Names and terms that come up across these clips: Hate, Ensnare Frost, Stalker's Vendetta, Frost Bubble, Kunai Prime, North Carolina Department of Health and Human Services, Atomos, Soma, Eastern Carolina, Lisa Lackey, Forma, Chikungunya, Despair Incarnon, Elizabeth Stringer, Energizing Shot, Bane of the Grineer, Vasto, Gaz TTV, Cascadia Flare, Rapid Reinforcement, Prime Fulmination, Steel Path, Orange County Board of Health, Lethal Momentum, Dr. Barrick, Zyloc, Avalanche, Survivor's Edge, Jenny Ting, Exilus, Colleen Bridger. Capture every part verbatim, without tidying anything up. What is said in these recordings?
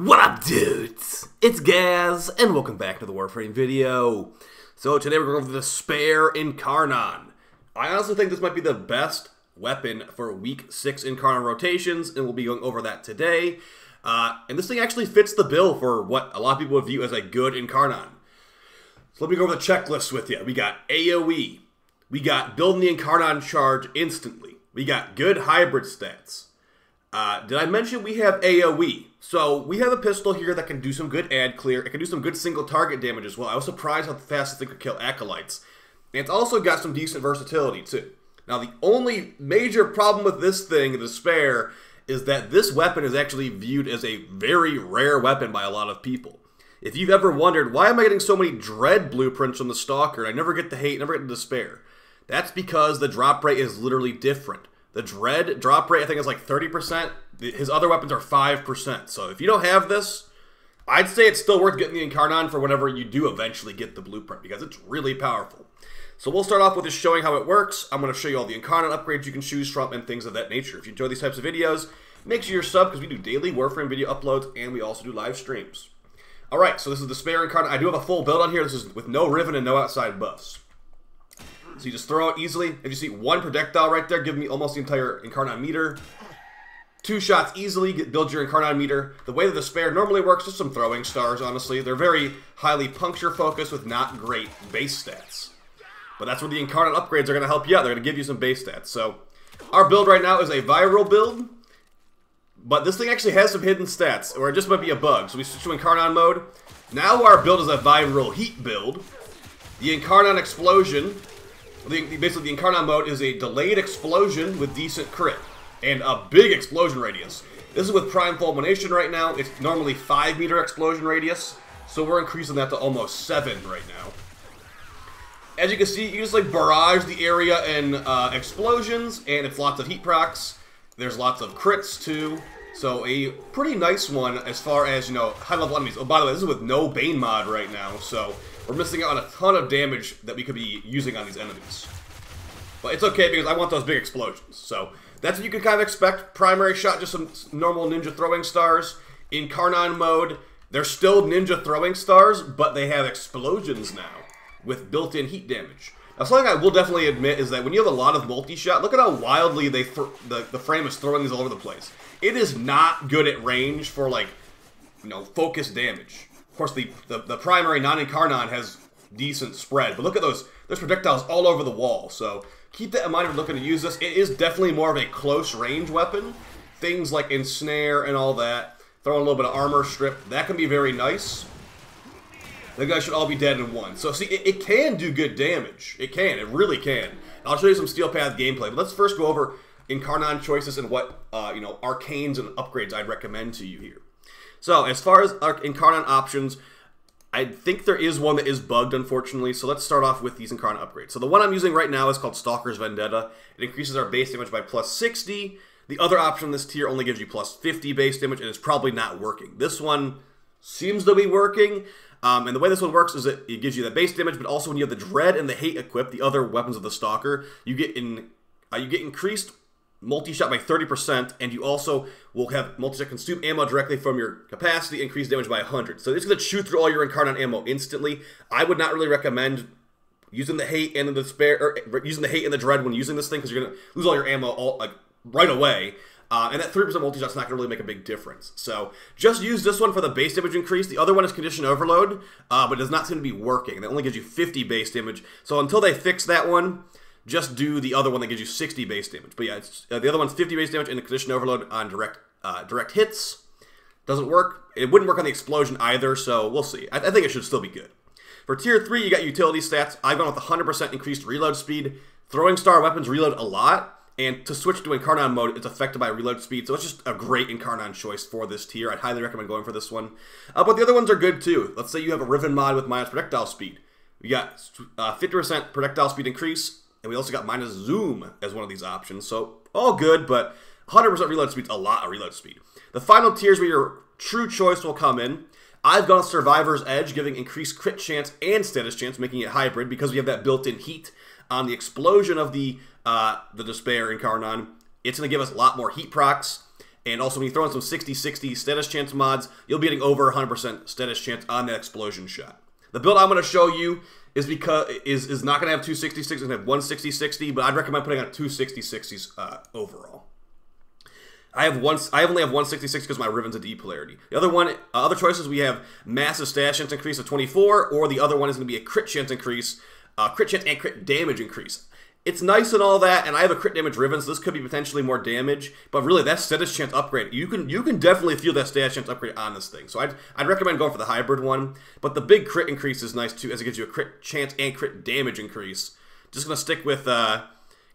What up, dudes? It's Gaz, and welcome back to the Warframe video. So today we're going over Despair Incarnon. I honestly think this might be the best weapon for Week six Incarnon rotations, and we'll be going over that today. Uh, and this thing actually fits the bill for what a lot of people would view as a good Incarnon. So let me go over the checklist with you. We got AoE. We got building the Incarnon charge instantly. We got good hybrid stats. Uh, did I mention we have AoE? So we have a pistol here that can do some good ad clear. It can do some good single target damage as well. I was surprised how fast this thing could kill acolytes. And it's also got some decent versatility too. Now the only major problem with this thing, Despair, is that this weapon is actually viewed as a very rare weapon by a lot of people. If you've ever wondered, why am I getting so many Dread blueprints from the Stalker and I never get the Hate, never get the Despair? That's because the drop rate is literally different. The Dread drop rate, I think, is like thirty percent. His other weapons are five percent. So if you don't have this, I'd say it's still worth getting the Incarnon for whenever you do eventually get the blueprint, because it's really powerful. So we'll start off with just showing how it works. I'm going to show you all the Incarnon upgrades you can choose from and things of that nature. If you enjoy these types of videos, make sure you're sub, because we do daily Warframe video uploads and we also do live streams. All right, so this is the Despair Incarnon. I do have a full build on here. This is with no Riven and no outside buffs. So you just throw it easily. If you see one projectile right there, give me almost the entire Incarnon meter. Two shots easily, get, build your Incarnon meter. The way that the Despair normally works is some throwing stars, honestly. They're very highly puncture focused with not great base stats. But that's where the Incarnon upgrades are going to help you out. They're going to give you some base stats. So our build right now is a viral build. But this thing actually has some hidden stats, or it just might be a bug. So we switch to Incarnon mode. Now our build is a viral heat build. The Incarnon explosion... Basically, the Incarnon mode is a delayed explosion with decent crit, and a big explosion radius. This is with Prime Fulmination right now. It's normally five meter explosion radius, so we're increasing that to almost seven right now. As you can see, you just like barrage the area in uh, explosions, and it's lots of heat procs. There's lots of crits too, so a pretty nice one as far as, you know, high-level enemies. Oh, by the way, this is with no Bane mod right now, so... we're missing out on a ton of damage that we could be using on these enemies. But it's okay, because I want those big explosions. So that's what you can kind of expect. Primary shot, just some normal ninja throwing stars. Incarnon mode, they're still ninja throwing stars, but they have explosions now with built-in heat damage. Now something I will definitely admit is that when you have a lot of multi-shot, look at how wildly they th the, the frame is throwing these all over the place. It is not good at range for, like, you know, focused damage. Of course, the, the, the primary non-Incarnon has decent spread, but look at those. There's projectiles all over the wall, so keep that in mind if you're looking to use this. It is definitely more of a close-range weapon. Things like Ensnare and all that, throw in a little bit of armor strip. That can be very nice. The guys should all be dead in one. So, see, it, it can do good damage. It can. It really can. I'll show you some Steel Path gameplay, but let's first go over Incarnon choices and what, uh, you know, arcanes and upgrades I'd recommend to you here. So, as far as our Incarnon options, I think there is one that is bugged, unfortunately. So let's start off with these Incarnon upgrades. So the one I'm using right now is called Stalker's Vendetta. It increases our base damage by plus sixty. The other option in this tier only gives you plus fifty base damage, and it's probably not working. This one seems to be working. Um, and the way this one works is that it gives you that base damage, but also when you have the Dread and the Hate equipped, the other weapons of the Stalker, you get in, uh, you get increased multi-shot by thirty percent, and you also will have multi-shot consume ammo directly from your capacity, increase damage by one hundred. So it's going to chew through all your Incarnon ammo instantly. I would not really recommend using the Hate and the Despair, or using the Hate and the Dread when using this thing, because you're going to lose all your ammo all, like, right away. Uh, and that three percent multi-shot's not going to really make a big difference. So just use this one for the base damage increase. The other one is Condition Overload, uh, but it does not seem to be working. That only gives you fifty base damage. So until they fix that one, just do the other one that gives you sixty base damage. But yeah, it's, uh, the other one's fifty base damage and a Condition Overload on direct uh, direct hits. Doesn't work. It wouldn't work on the explosion either, so we'll see. I, I think it should still be good. For tier three, you got utility stats. I've gone with one hundred percent increased reload speed. Throwing star weapons reload a lot. And to switch to Incarnon mode, it's affected by reload speed, so it's just a great Incarnon choice for this tier. I'd highly recommend going for this one. Uh, but the other ones are good too. Let's say you have a Riven mod with minus projectile speed. You got uh, fifty percent projectile speed increase. And we also got minus zoom as one of these options. So all good, but one hundred percent reload speed's a lot of reload speed. The final tier is where your true choice will come in. I've gone with Survivor's Edge, giving increased crit chance and status chance, making it hybrid because we have that built-in heat on the explosion of the uh, the Despair Incarnon. It's going to give us a lot more heat procs. And also, when you throw in some sixty sixty status chance mods, you'll be getting over one hundred percent status chance on that explosion shot. The build I'm going to show you is because is, is not going to have two sixty-sixes, it's going to have one sixty sixty, but I'd recommend putting on two sixty sixties uh, overall. I have one. I only have one sixty-six because my Riven's a D polarity. The other one, uh, other choices, we have massive stash chance increase of twenty-four, or the other one is going to be a crit chance increase, uh, crit chance and crit damage increase. It's nice and all that, and I have a crit damage Riven, so this could be potentially more damage. But really, that status chance upgrade, you can you can definitely feel that status chance upgrade on this thing. So I'd, I'd recommend going for the hybrid one. But the big crit increase is nice too, as it gives you a crit chance and crit damage increase. Just gonna stick with uh,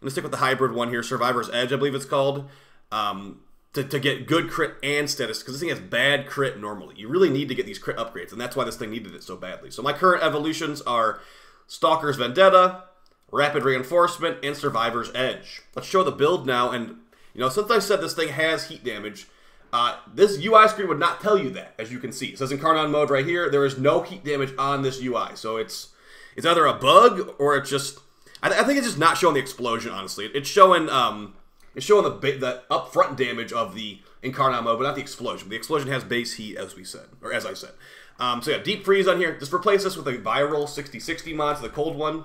gonna stick with the hybrid one here, Survivor's Edge, I believe it's called. Um, to, to get good crit and status, because this thing has bad crit normally. You really need to get these crit upgrades, and that's why this thing needed it so badly. So my current evolutions are Stalker's Vendetta, Rapid Reinforcement, and Survivor's Edge. Let's show the build now, and you know, since I said this thing has heat damage, uh, this U I screen would not tell you that, as you can see. It says Incarnon mode right here, there is no heat damage on this U I, so it's it's either a bug, or it's just, I, th I think it's just not showing the explosion, honestly. It, it's showing, um... It's showing the, the upfront damage of the Incarnon mode, but not the explosion. The explosion has base heat, as we said, or as I said. Um, so yeah, deep freeze on here. Just replace this with a viral sixty sixty mod, so the cold one.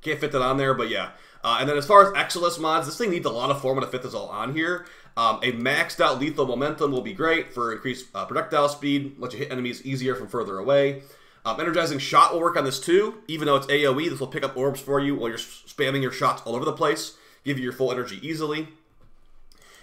Can't fit that on there, but yeah. Uh, and then as far as Exilus mods, this thing needs a lot of forma to fit this all on here. Um, a maxed out lethal momentum will be great for increased uh, projectile speed, let you hit enemies easier from further away. Um, Energizing Shot will work on this too, even though it's AoE. This will pick up orbs for you while you're spamming your shots all over the place. Give you your full energy easily.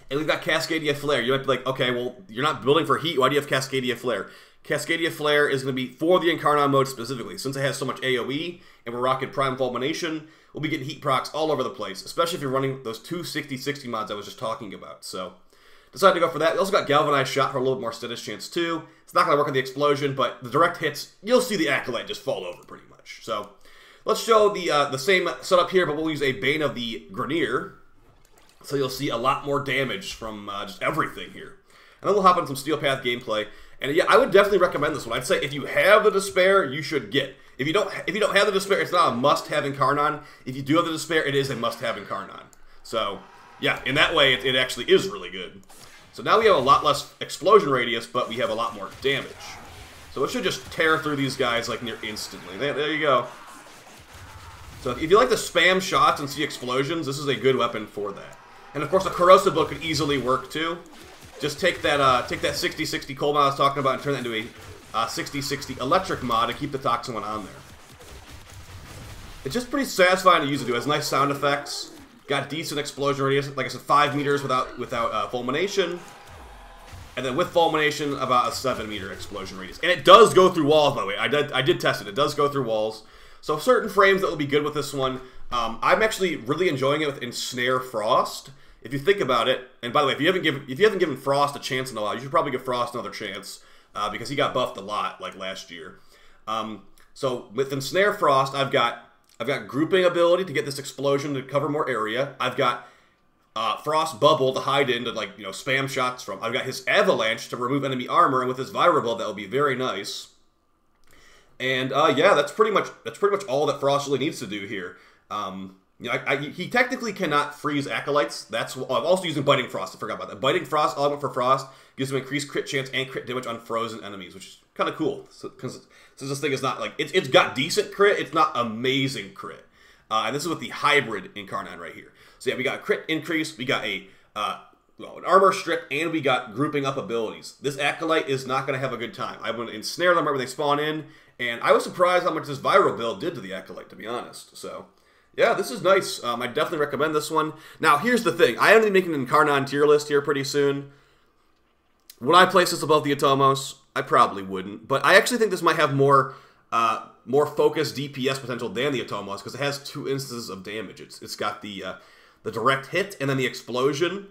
And we've got Cascadia Flare. You might be like, okay, well, you're not building for heat. Why do you have Cascadia Flare? Cascadia Flare is going to be for the Incarnon mode specifically. Since it has so much AoE and we're rocking Prime Fulmination, we'll be getting heat procs all over the place, especially if you're running those two sixty sixty mods I was just talking about. So decided to go for that. We also got Galvanized Shot for a little bit more status chance too. It's not going to work on the explosion, but the direct hits, you'll see the Acolyte just fall over pretty much. So let's show the uh, the same setup here, but we'll use a Bane of the Grineer, so you'll see a lot more damage from uh, just everything here. And then we'll hop on some Steel Path gameplay. And yeah, I would definitely recommend this one. I'd say if you have the Despair, you should get. If you don't, if you don't have the Despair, it's not a must-have Incarnon. If you do have the Despair, it is a must-have Incarnon. So yeah, in that way, it, it actually is really good. So now we have a lot less explosion radius, but we have a lot more damage. So it should just tear through these guys like near instantly. There, there you go. So if you like to spam shots and see explosions, this is a good weapon for that. And of course, a corrosive book could easily work too. Just take that uh, take that sixty sixty cold mod I was talking about and turn that into a uh, sixty sixty electric mod to keep the toxin one on there. It's just pretty satisfying to use it. It has nice sound effects. Got decent explosion radius. Like I said, five meters without without uh, fulmination, and then with fulmination, about a seven meter explosion radius. And it does go through walls, by the way. I did I did test it. It does go through walls. So certain frames that will be good with this one. Um, I'm actually really enjoying it with Ensnare Frost. If you think about it, and by the way, if you haven't given if you haven't given Frost a chance in a while, you should probably give Frost another chance uh, because he got buffed a lot like last year. Um, so with Ensnare Frost, I've got I've got grouping ability to get this explosion to cover more area. I've got uh, Frost Bubble to hide in to like you know spam shots from. I've got his Avalanche to remove enemy armor, and with his Viral Bubble, that will be very nice. And uh, yeah, that's pretty much that's pretty much all that Frost really needs to do here. Um, you know, I, I, he technically cannot freeze acolytes. That's what, I'm also using Biting Frost. I forgot about that. Biting Frost element for Frost gives him increased crit chance and crit damage on frozen enemies, which is kind of cool. Because so, since this thing is not like it's it's got decent crit, it's not amazing crit. Uh, and this is with the hybrid Incarnon right here. So yeah, we got a crit increase, we got a uh, well, an armor strip, and we got grouping up abilities. This acolyte is not going to have a good time. I would ensnare them right when they spawn in. And I was surprised how much this viral build did to the Acolyte, to be honest. So, yeah, this is nice. Um, I definitely recommend this one. Now, here's the thing. I am going to be making an Incarnon tier list here pretty soon. Would I place this above the Atomos? I probably wouldn't. But I actually think this might have more uh, more focused D P S potential than the Atomos, because it has two instances of damage. It's, it's got the, uh, the direct hit and then the explosion.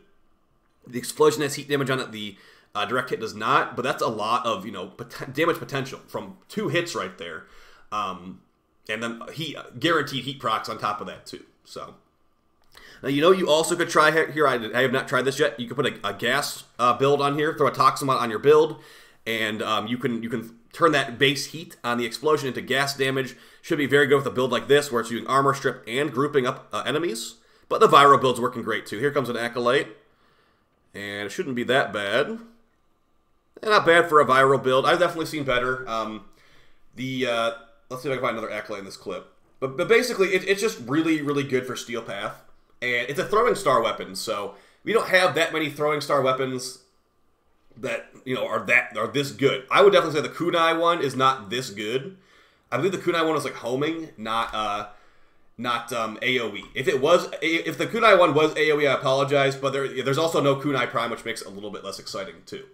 The explosion has heat damage on it. The Uh, direct hit does not, but that's a lot of, you know, pot damage potential from two hits right there. Um, and then he uh, guaranteed heat procs on top of that, too. So, now, you know, you also could try here. I, I have not tried this yet. You could put a, a gas uh, build on here, throw a toxin mod on your build, and um, you can you can turn that base heat on the explosion into gas damage. Should be very good with a build like this, where it's using armor strip and grouping up uh, enemies. But the viral build's working great, too. Here comes an acolyte. And it shouldn't be that bad. Not bad for a viral build. I've definitely seen better. Um, the uh, let's see if I can find another accolade in this clip. But, but basically, it, it's just really, really good for Steel Path. And it's a throwing star weapon, so we don't have that many throwing star weapons that, you know, are that are this good. I would definitely say the Kunai one is not this good. I believe the Kunai one was like homing, not uh, not um, A O E. If it was, if the Kunai one was A O E, I apologize. But there, there's also no Kunai Prime, which makes it a little bit less exciting too.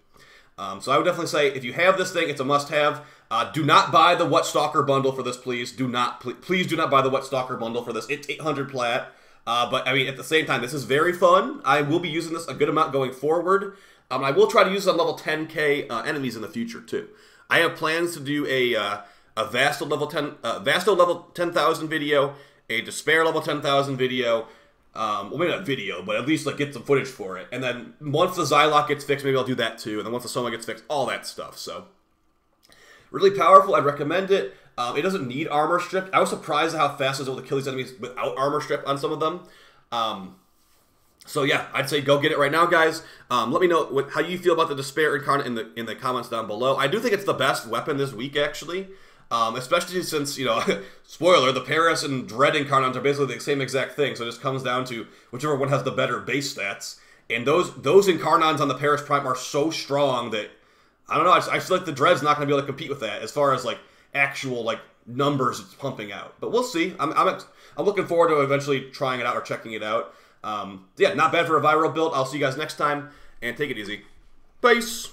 Um, so I would definitely say if you have this thing, it's a must-have. Uh, do not buy the What Stalker bundle for this, please. Do not, pl please do not buy the What Stalker bundle for this. It's eight hundred plat. Uh, but I mean, at the same time, this is very fun. I will be using this a good amount going forward. Um, I will try to use it on level ten K uh, enemies in the future too. I have plans to do a uh, a Vasto level ten uh, Vasto level ten thousand video, a Despair level ten thousand video. Um, well, maybe not video, but at least like get some footage for it. And then once the Zyloc gets fixed, maybe I'll do that too. And then once the Soma gets fixed, all that stuff. So really powerful. I'd recommend it. Um, it doesn't need armor strip. I was surprised at how fast I was able to kill these enemies without armor strip on some of them. Um, so yeah, I'd say go get it right now, guys. Um, let me know what, how you feel about the Despair Incarnon in the in the comments down below. I do think it's the best weapon this week, actually. Um, especially since, you know, spoiler, the Paris and Dread Incarnons are basically the same exact thing, so it just comes down to whichever one has the better base stats. And those those Incarnons on the Paris Prime are so strong that, I don't know, I just, I just feel like the Dread's not going to be able to compete with that as far as, like, actual, like, numbers it's pumping out. But we'll see. I'm, I'm, I'm looking forward to eventually trying it out or checking it out. Um, yeah, not bad for a viral build. I'll see you guys next time, and take it easy. Peace!